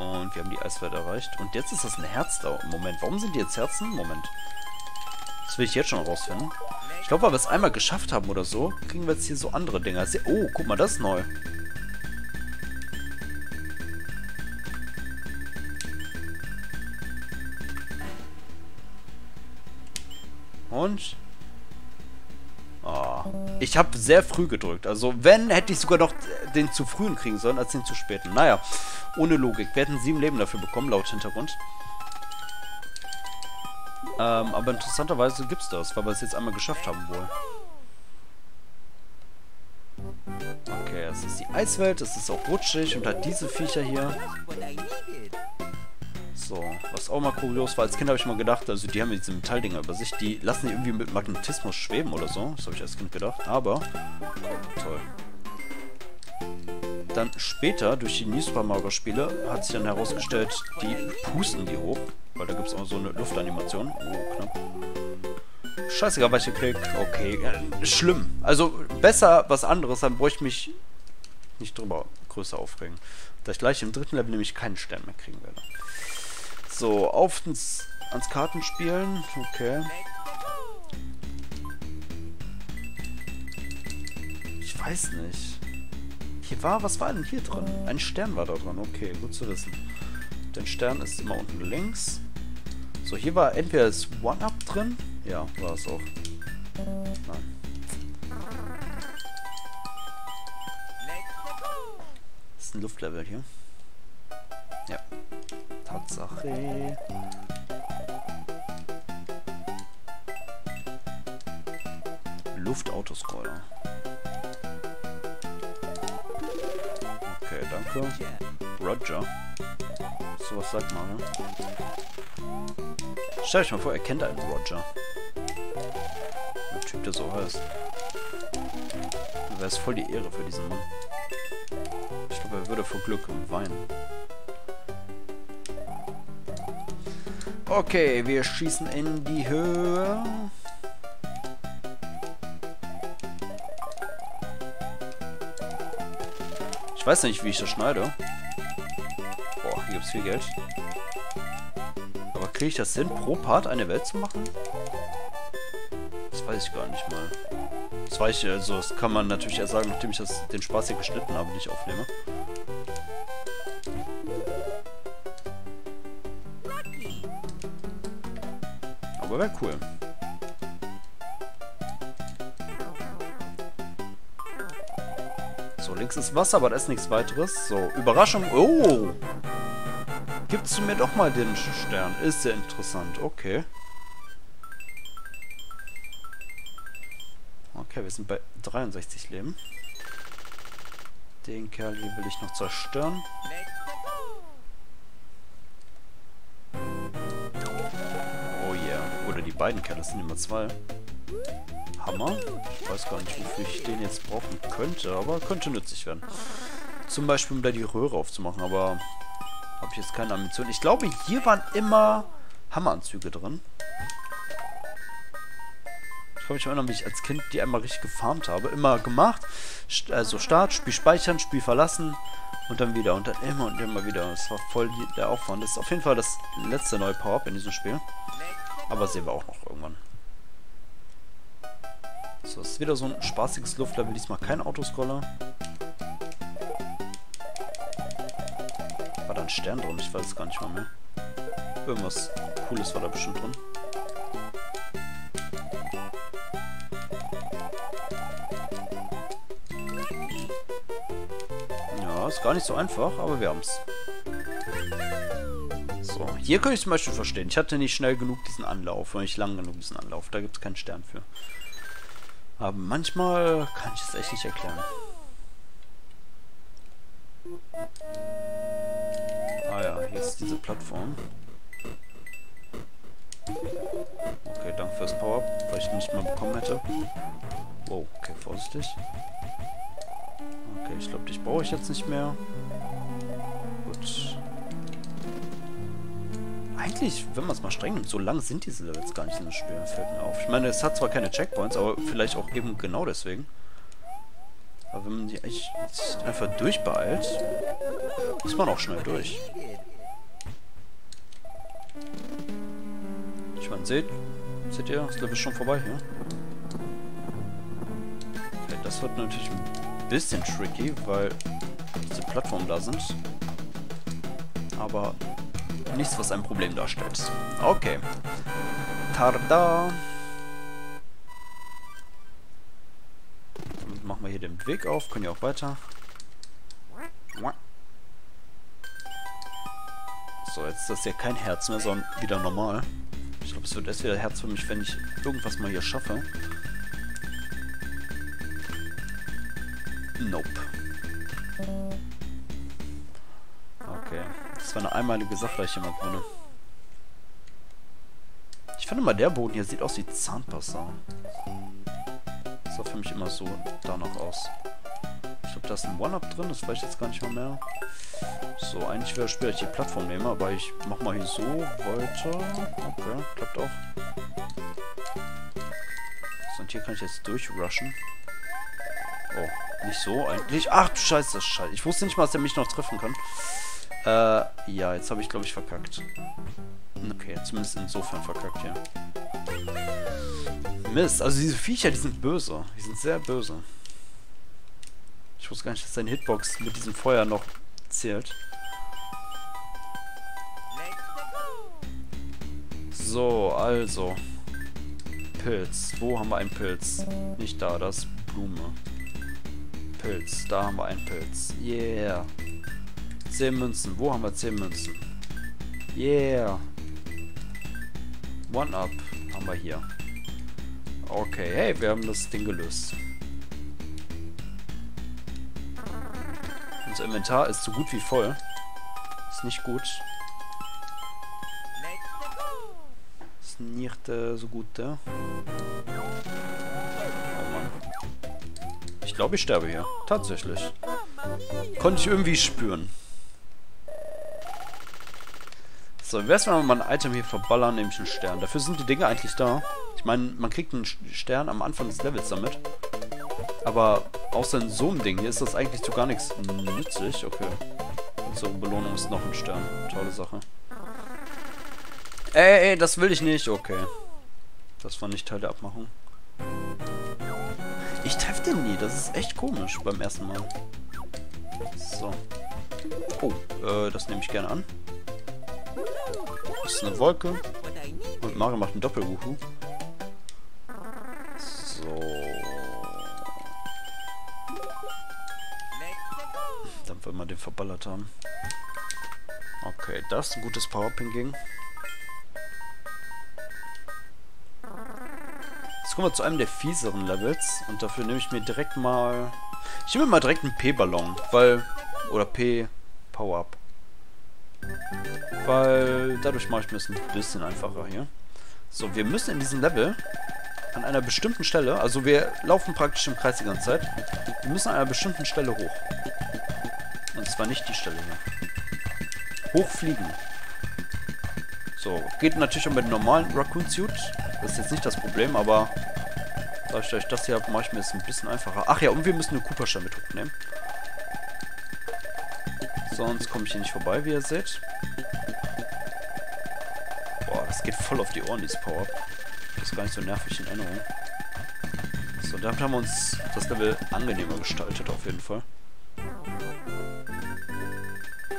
Und wir haben die Eiswelt erreicht. Und jetzt ist das ein Herz da. Moment, warum sind die jetzt Herzen? Moment. Das will ich jetzt schon rausfinden. Ich glaube, weil wir es einmal geschafft haben oder so, kriegen wir jetzt hier so andere Dinger. Oh, guck mal, das ist neu. Und? Oh. Ich habe sehr früh gedrückt. Also wenn, hätte ich sogar noch den zu frühen kriegen sollen, als den zu späten. Naja, ohne Logik. Wir hätten 7 Leben dafür bekommen, laut Hintergrund. Aber interessanterweise gibt's das, weil wir es jetzt einmal geschafft haben wohl. Okay, das ist die Eiswelt, das ist auch rutschig und hat diese Viecher hier. So, was auch mal kurios war, als Kind habe ich mal gedacht, also die haben diese Metalldinger über sich, die lassen die irgendwie mit Magnetismus schweben oder so. Das habe ich als Kind gedacht, aber toll. Dann später, durch die New Super Mario Spiele, hat sich dann herausgestellt, die pusten die hoch, weil da gibt es auch so eine Luftanimation. Oh, knapp. Scheißegal, welche Klick. Okay, schlimm. Also besser was anderes, dann bräuchte ich mich nicht drüber größer aufregen. Da ich gleich im 3. Level nämlich keinen Stern mehr kriegen werde. So, auf ans Kartenspielen. Okay. Ich weiß nicht. Hier war, was war denn hier drin? Ein Stern war da dran. Okay, gut zu wissen. Der Stern ist immer unten links. So, hier war entweder das One-Up drin. Ja, war es auch. Nein. Das ist ein Luftlevel hier. Ja. Tatsache. Luftautoscroller. Okay, danke. Roger. So was sagt man, ne? Stell euch mal vor, er kennt einen Roger. Der Typ, der so heißt. Wäre es voll die Ehre für diesen Mann. Ich glaube, er würde vor Glück weinen. Okay, wir schießen in die Höhe. Ich weiß nicht, wie ich das schneide. Boah, hier gibt's viel Geld. Aber kriege ich das hin, pro Part eine Welt zu machen? Das weiß ich gar nicht mal. Das weiß ich, also das kann man natürlich erst sagen, nachdem ich das, den Spaß hier geschnitten habe, den ich aufnehme. Aber wäre cool. So, links ist Wasser, aber da ist nichts weiteres. So, Überraschung. Oh! Gibst du mir doch mal den Stern. Ist ja interessant. Okay. Okay, wir sind bei 63 Leben. Den Kerl hier will ich noch zerstören. Beiden Kerle, das sind immer 2. Hammer. Ich weiß gar nicht, wofür ich den jetzt brauchen könnte, aber könnte nützlich werden. Zum Beispiel, um da die Röhre aufzumachen, aber habe ich jetzt keine Ambition. Ich glaube, hier waren immer Hammeranzüge drin. Ich kann mich erinnern, wie ich als Kind die einmal richtig gefarmt habe. Immer gemacht. Also Start, Spiel speichern, Spiel verlassen und dann wieder. Und dann immer und immer wieder. Das war voll der Aufwand. Das ist auf jeden Fall das letzte neue Power-Up in diesem Spiel. Aber sehen wir auch noch irgendwann. So, das ist wieder so ein spaßiges Luftlevel. Diesmal kein Autoscroller. War da ein Stern drin? Ich weiß es gar nicht mal mehr. Irgendwas Cooles war da bestimmt drin. Ja, ist gar nicht so einfach, aber wir haben es. So, hier könnte ich zum Beispiel verstehen. Ich hatte nicht schnell genug diesen Anlauf, weil ich lang genug diesen Anlauf. Da gibt es keinen Stern für. Aber manchmal kann ich es echt nicht erklären. Ah ja, hier ist diese Plattform. Okay, danke fürs Power-Up, weil ich nicht mal bekommen hätte. Oh, okay, vorsichtig. Okay, ich glaube, dich brauche ich jetzt nicht mehr. Gut. Eigentlich, wenn man es mal streng nimmt, so lang sind diese Levels gar nicht in das Spiel, fällt mir auf. Ich meine, es hat zwar keine Checkpoints, aber vielleicht auch eben genau deswegen. Aber wenn man die echt einfach durchbeeilt, ist man auch schnell durch. Dann seht ihr, das Level ist schon vorbei hier. Okay, das wird natürlich ein bisschen tricky, weil diese Plattformen da sind. Aber nichts, was ein Problem darstellt. Okay. Tada! Dann machen wir hier den Weg auf, können ja auch weiter. So, jetzt ist das ja kein Herz mehr, sondern wieder normal. Ich glaube, es wird erst wieder Herz für mich, wenn ich irgendwas mal hier schaffe. Nope. Okay. Das war eine einmalige Sache, die ich hier mal brenne. Ich finde mal, der Boden hier sieht aus wie Zahnpasta. Das sah für mich immer so danach aus. Ich glaube, da ist ein One-Up drin, das weiß ich jetzt gar nicht mehr. So, eigentlich wäre es später, ich die Plattform nehme, aber ich mach mal hier so weiter. Okay, klappt auch. So, und hier kann ich jetzt durchrushen. Oh, nicht so eigentlich. Ach du Scheiße, das Scheiße. Ich wusste nicht mal, dass er mich noch treffen kann. Ja, jetzt habe ich, glaube ich, verkackt. Okay, zumindest insofern verkackt, ja. Mist, also diese Viecher, die sind böse. Die sind sehr böse. Ich wusste gar nicht, dass seine Hitbox mit diesem Feuer noch zählt. So, also. Pilz. Wo haben wir einen Pilz? Nicht da, das ist Blume. Pilz. Da haben wir einen Pilz. Yeah. 10 Münzen. Wo haben wir 10 Münzen? Yeah. One-Up haben wir hier. Okay, hey, wir haben das Ding gelöst. Unser Inventar ist so gut wie voll. Ist nicht gut. Ist nicht so gut, ja. Oh Mann. Ich glaube, ich sterbe hier. Tatsächlich. Konnte ich irgendwie spüren. So, dann wär's mal ein Item hier verballern, nämlich einen Stern. Dafür sind die Dinge eigentlich da. Ich meine, man kriegt einen Stern am Anfang des Levels damit. Aber außer in so einem Ding hier ist das eigentlich zu gar nichts nützlich. Okay. Unsere Belohnung ist noch ein Stern. Tolle Sache. Ey, das will ich nicht. Okay. Das war nicht Teil der Abmachung. Ich treffe den nie. Das ist echt komisch beim ersten Mal. So. Oh, das nehme ich gerne an. Das ist eine Wolke. Und Mario macht einen Doppelwuhu. So. Dann wollen wir den verballert haben. Okay, das ist ein gutes Power-Ping gegen. Jetzt kommen wir zu einem der fieseren Levels. Und dafür nehme ich mir direkt mal... Ich nehme mal direkt einen P-Ballon, weil... Oder P-Power-Up. Weil dadurch mache ich mir es ein bisschen einfacher hier. So, wir müssen in diesem Level an einer bestimmten Stelle, also wir laufen praktisch im Kreis die ganze Zeit, wir müssen an einer bestimmten Stelle hoch. Und zwar nicht die Stelle hier. Hochfliegen. So, geht natürlich auch mit dem normalen Raccoon Suit. Das ist jetzt nicht das Problem, aber da ich das hier habe, mache ich mir es ein bisschen einfacher. Ach ja, und wir müssen eine Koopa-Stelle mit hochnehmen. Sonst komme ich hier nicht vorbei, wie ihr seht. Boah, das geht voll auf die Ohren, dieses Power-Up. Das ist gar nicht so nervig in Erinnerung. So, damit haben wir uns das Level angenehmer gestaltet, auf jeden Fall.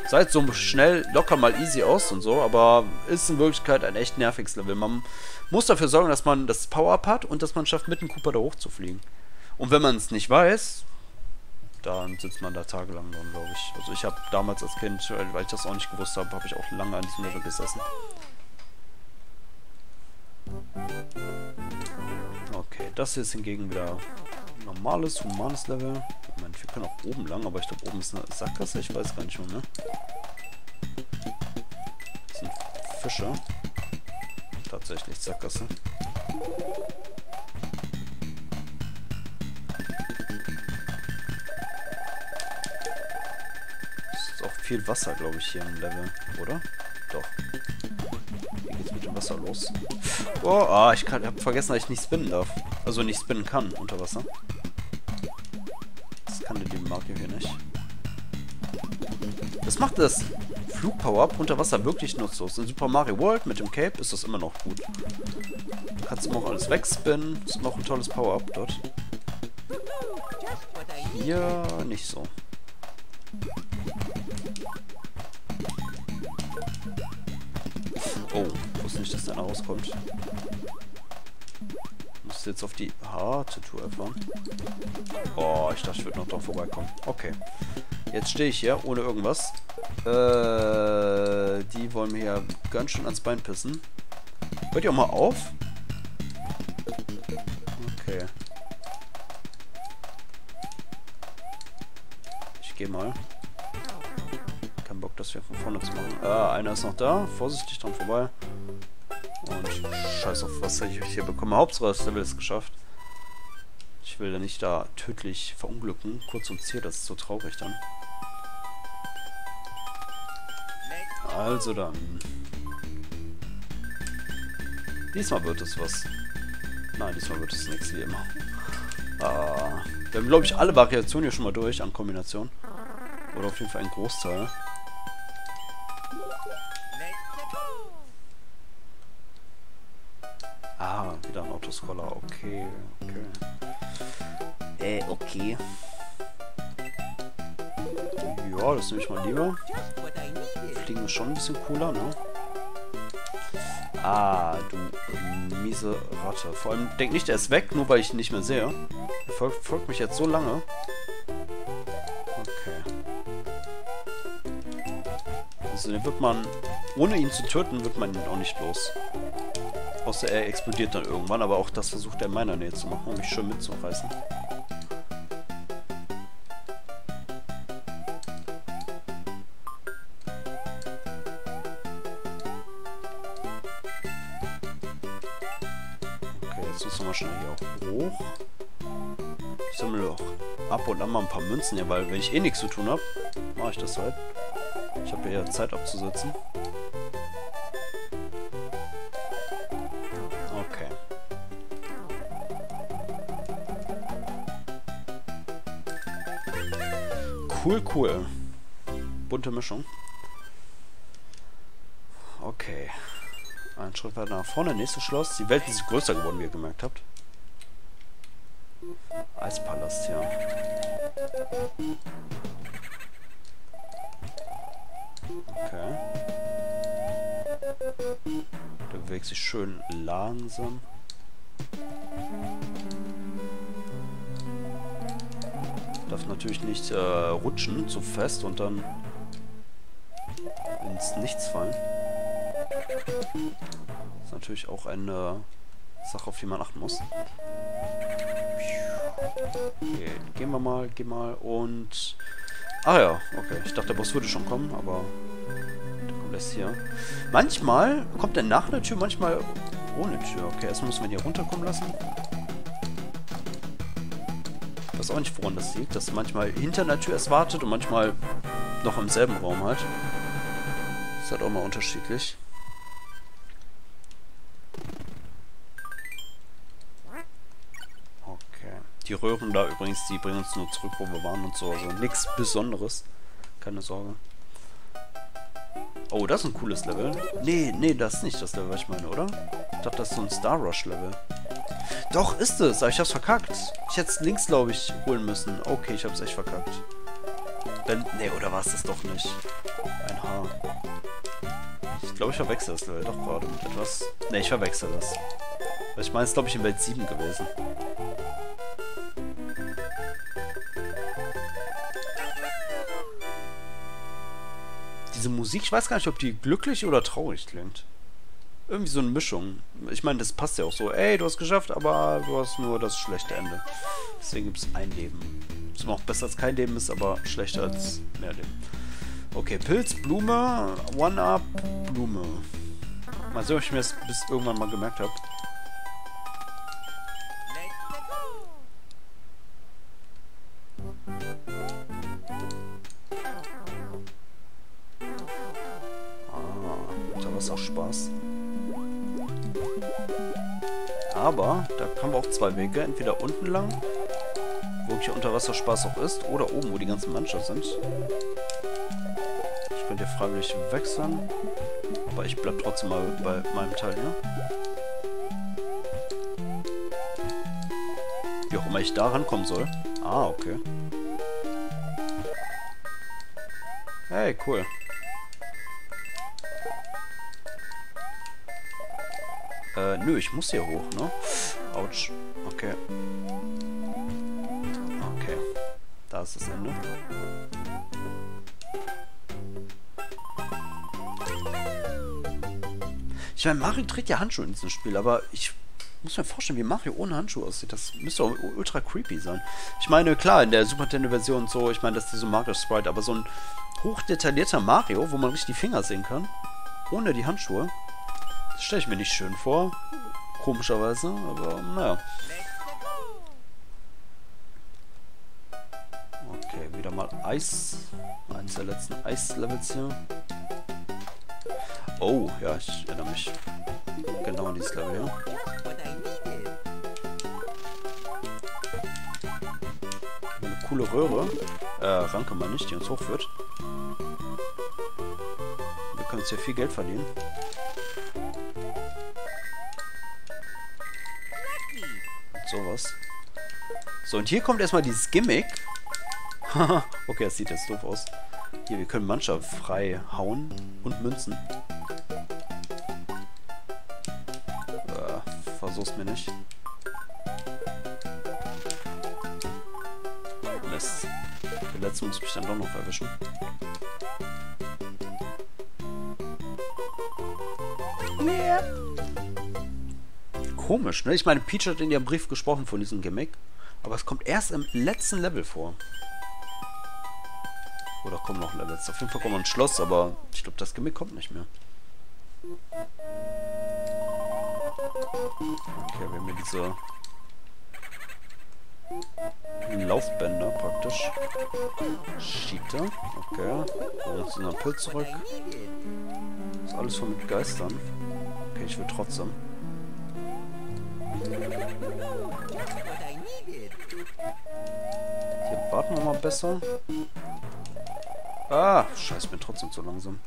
Seid so schnell, locker mal easy aus und so, aber ist in Wirklichkeit ein echt nerviges Level. Man muss dafür sorgen, dass man das Power-Up hat und dass man schafft, mit dem Koopa da hochzufliegen. Und wenn man es nicht weiß... Dann sitzt man da tagelang dran, glaube ich. Also ich habe damals als Kind, weil ich das auch nicht gewusst habe, habe ich auch lange an diesem Level gesessen. Okay, das hier ist hingegen wieder ein normales, humanes Level. Moment, wir können auch oben lang, aber ich glaube oben ist eine Sackgasse, ich weiß gar nicht mehr, ne? Das sind Fische. Tatsächlich Sackgasse. Viel Wasser, glaube ich, hier im Level, oder? Doch. Wie geht's mit dem Wasser los? Oh, ah, ich habe vergessen, dass ich nicht spinnen darf. Also nicht spinnen kann unter Wasser. Das kann der liebe Mario hier nicht. Das macht das Flugpower-Up unter Wasser wirklich nutzlos. In Super Mario World mit dem Cape ist das immer noch gut. Da kannst du noch alles wegspinnen. Ist noch ein tolles Power-Up dort. Hier nicht so. Oh, ich wusste nicht, dass der da rauskommt. Muss jetzt auf die harte Tour erfahren. Oh, ich dachte, ich würde noch drauf vorbeikommen. Okay. Jetzt stehe ich hier, ohne irgendwas. Die wollen mir ja ganz schön ans Bein pissen. Hört ihr auch mal auf? Okay. Ich gehe mal. Kein Bock, dass wir von vorne zu machen. Ah, einer ist noch da. Vorsichtig dran vorbei. Und scheiß auf, was ich hier bekomme. Hauptsache, das Level ist geschafft. Ich will ja nicht da tödlich verunglücken. Kurz und Ziel, das ist so traurig dann. Also dann. Diesmal wird es was. Nein, diesmal wird es nichts, wie immer. Ah, wir haben, glaube ich, alle Variationen hier schon mal durch an Kombination. Oder auf jeden Fall einen Großteil. Ah, wieder ein Autoscroller. Okay, okay. Okay. Ja, das nehme ich mal lieber. Fliegen ist schon ein bisschen cooler, ne? Ah, du miese Ratte. Vor allem, denk nicht, der ist weg, nur weil ich ihn nicht mehr sehe. Er folgt mich jetzt so lange. Okay. Also den wird man, ohne ihn zu töten, wird man ihn auch nicht los. Außer er explodiert dann irgendwann, aber auch das versucht er in meiner Nähe zu machen, um mich schön mitzureißen. Okay, jetzt müssen wir mal schnell hier auch hoch. Ich sammle auch ab und an mal ein paar Münzen hier, weil wenn ich eh nichts zu tun habe, mache ich das halt. Ich habe ja Zeit abzusetzen. Cool, cool. Bunte Mischung. Okay. Ein Schritt weiter nach vorne. Nächstes Schloss. Die Welt ist größer geworden, wie ihr gemerkt habt. Eispalast, ja. Okay. Der bewegt sich schön langsam. Darf natürlich nicht rutschen, zu fest und dann ins Nichts fallen. Das ist natürlich auch eine Sache, auf die man achten muss. Okay, gehen wir mal und... Ah ja, okay. Ich dachte, der Boss würde schon kommen, aber der kommt erst hier. Manchmal kommt er nach der Tür, manchmal ohne Tür. Okay, erstmal müssen wir ihn hier runterkommen lassen. Ich weiß auch nicht, woran das liegt, dass manchmal hinter der Tür erst wartet und manchmal noch im selben Raum halt. Das ist halt auch mal unterschiedlich. Okay. Die Röhren da übrigens, die bringen uns nur zurück, wo wir waren und so. Also nichts Besonderes. Keine Sorge. Oh, das ist ein cooles Level. Nee, das ist nicht das Level, was ich meine, oder? Ich dachte, das ist so ein Star Rush Level. Doch, ist es, aber ich hab's verkackt. Ich hätte es links, glaube ich, holen müssen. Okay, ich hab's echt verkackt. Dann, nee, oder war es das doch nicht? Ein Haar. Ich glaube, ich verwechsel das Level doch gerade mit etwas. Ne, ich verwechsel das. Weil ich meine, es ist, glaube ich, in Welt 7 gewesen. Diese Musik, ich weiß gar nicht, ob die glücklich oder traurig klingt. Irgendwie so eine Mischung. Ich meine, das passt ja auch so. Ey, du hast es geschafft, aber du hast nur das schlechte Ende. Deswegen gibt es ein Leben. Was noch besser als kein Leben ist, aber schlechter als mehr Leben. Okay, Pilz, Blume, One-Up, Blume. Mal sehen, ob ich mir das bis irgendwann mal gemerkt habe. Ah, da war es auch Spaß. Aber da haben wir auch zwei Wege. Entweder unten lang, wo hier Unterwasserspaß auch ist, oder oben, wo die ganzen Mannschaft sind. Ich könnt ihr freiwillig wechseln. Aber ich bleib trotzdem mal bei meinem Teil hier. Wie auch immer ich da rankommen soll. Ah, okay. Hey, cool. Nö, ich muss hier hoch, ne? Autsch. Okay. Okay. Da ist das Ende. Ich meine, Mario trägt ja Handschuhe in diesem Spiel, aber ich muss mir vorstellen, wie Mario ohne Handschuhe aussieht. Das müsste auch ultra creepy sein. Ich meine, klar, in der Super Nintendo-Version und so, ich meine, das ist so Mario-Sprite, aber so ein hochdetaillierter Mario, wo man richtig die Finger sehen kann, ohne die Handschuhe, das stelle ich mir nicht schön vor. Komischerweise, aber naja. Okay, wieder mal Eis. Eins der letzten Eis-Levels hier. Oh, ja, ich erinnere mich. Genau an dieses Level hier. Eine coole Röhre. Ranke mal nicht, die uns hochführt. Wir können jetzt hier viel Geld verdienen. Und sowas. So, und hier kommt erstmal dieses Gimmick. Haha, okay, das sieht jetzt doof aus. Hier, wir können Mannschaft frei hauen und münzen. Versuch's mir nicht. Mist. Den letzten muss ich dann doch noch erwischen. Nee. Komisch, ne? Ich meine, Peach hat in ihrem Brief gesprochen von diesem Gimmick. Aber es kommt erst im letzten Level vor. Oder kommen noch Levels? Auf jeden Fall kommt noch ein Schloss, aber ich glaube, das Gimmick kommt nicht mehr. Okay, wir haben hier diese Laufbänder praktisch. Cheater. Okay. Jetzt in der Pilz zurück. Ist alles voll mit Geistern. Okay, ich will trotzdem. Hier warten wir mal besser. Ah, scheiße, ich bin trotzdem zu langsam.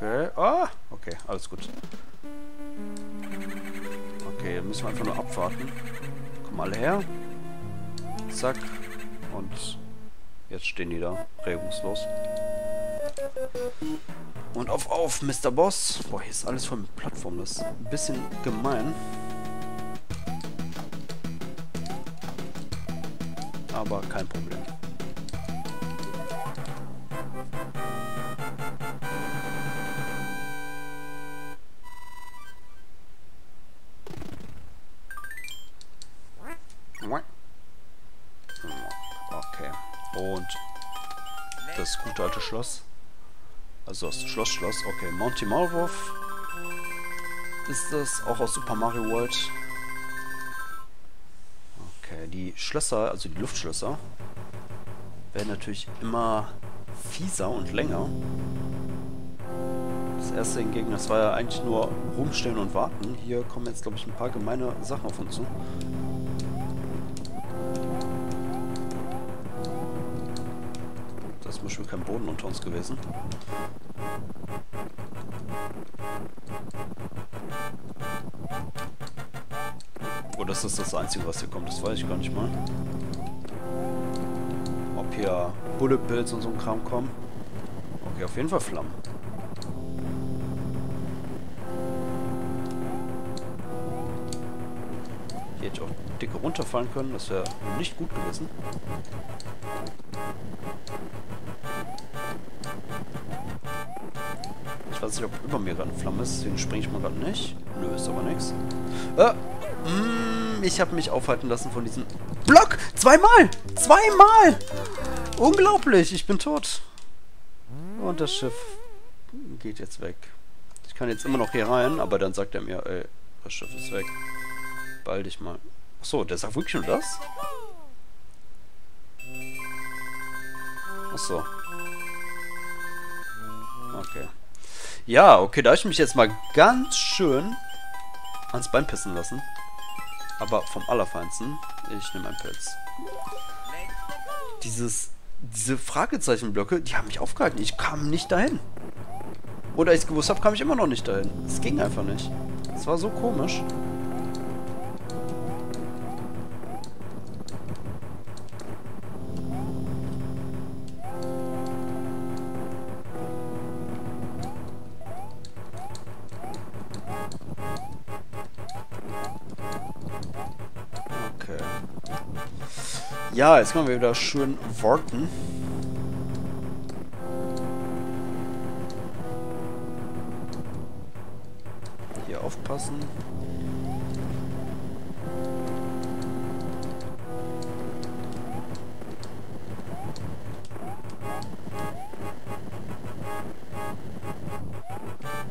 Okay, ah, okay, alles gut. Okay, dann müssen wir einfach nur abwarten. Kommen alle her. Zack. Und jetzt stehen die da, regungslos. Und auf, Mr. Boss. Boah, hier ist alles voll mit Plattformen, das ist ein bisschen gemein. Aber kein Problem. Okay. Und das gute alte Schloss. Also das Schloss. Okay, Monty Maulwurf. Ist das auch aus Super Mario World? Die Schlösser, also die Luftschlösser, werden natürlich immer fieser und länger. Das erste hingegen, das war ja eigentlich nur rumstehen und warten. Hier kommen jetzt, glaube ich, ein paar gemeine Sachen auf uns zu. Da ist bestimmt kein Boden unter uns gewesen. Das ist das Einzige, was hier kommt. Das weiß ich gar nicht mal. Ob hier Bullet Bills und so ein Kram kommen. Okay, auf jeden Fall Flammen. Hier hätte ich auch dicke runterfallen können. Das wäre nicht gut gewesen. Ich weiß nicht, ob über mir gerade eine Flamme ist. Deswegen springe ich mal gerade nicht. Nö, ist aber nichts. Ich habe mich aufhalten lassen von diesem Block. Zweimal! Zweimal! Unglaublich, ich bin tot. Und das Schiff geht jetzt weg. Ich kann jetzt immer noch hier rein, aber dann sagt er mir, ey, das Schiff ist weg. Ball dich mal. Achso, der sagt wirklich nur das? Achso. Okay. Ja, okay, da habe ich mich jetzt mal ganz schön ans Bein pissen lassen. Aber vom Allerfeinsten. Ich nehme einen Pilz. Dieses diese Fragezeichenblöcke, die haben mich aufgehalten. Ich kam nicht dahin. Oder ich es gewusst habe, kam ich immer noch nicht dahin. Es ging einfach nicht. Es war so komisch. Okay. Ja, jetzt können wir wieder schön warten. Aufpassen.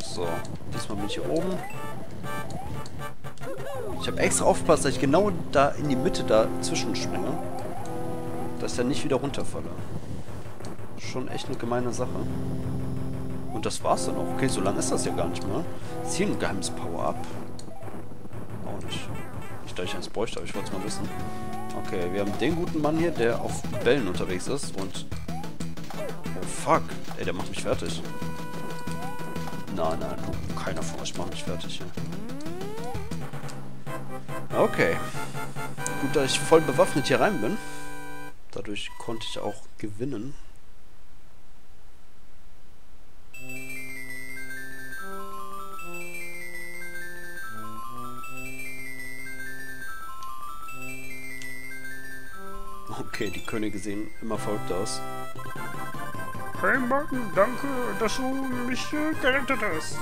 So, diesmal bin ich hier oben. Ich habe extra aufgepasst, dass ich genau da in die Mitte dazwischen springe. Dass ich dann nicht wieder runterfalle. Schon echt eine gemeine Sache. Und das war's dann auch. Okay, so lange ist das ja gar nicht mehr. Ist hier ein geheimes Power-Up? Auch nicht. Ich dachte, ich eins bräuchte, aber ich wollte es mal wissen. Okay, wir haben den guten Mann hier, der auf Bällen unterwegs ist und... Oh, fuck. Ey, der macht mich fertig. Nein, nein, keiner von euch macht mich fertig hier. Okay. Gut, dass ich voll bewaffnet hier rein bin. Dadurch konnte ich auch gewinnen. Okay, die Könige sehen immer verrückt aus. Kein Backen, danke, dass du mich gerettet hast.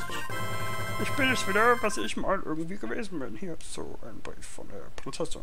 Ich bin jetzt wieder, was ich mal irgendwie gewesen bin. Hier, so ein Brief von der Prinzessin.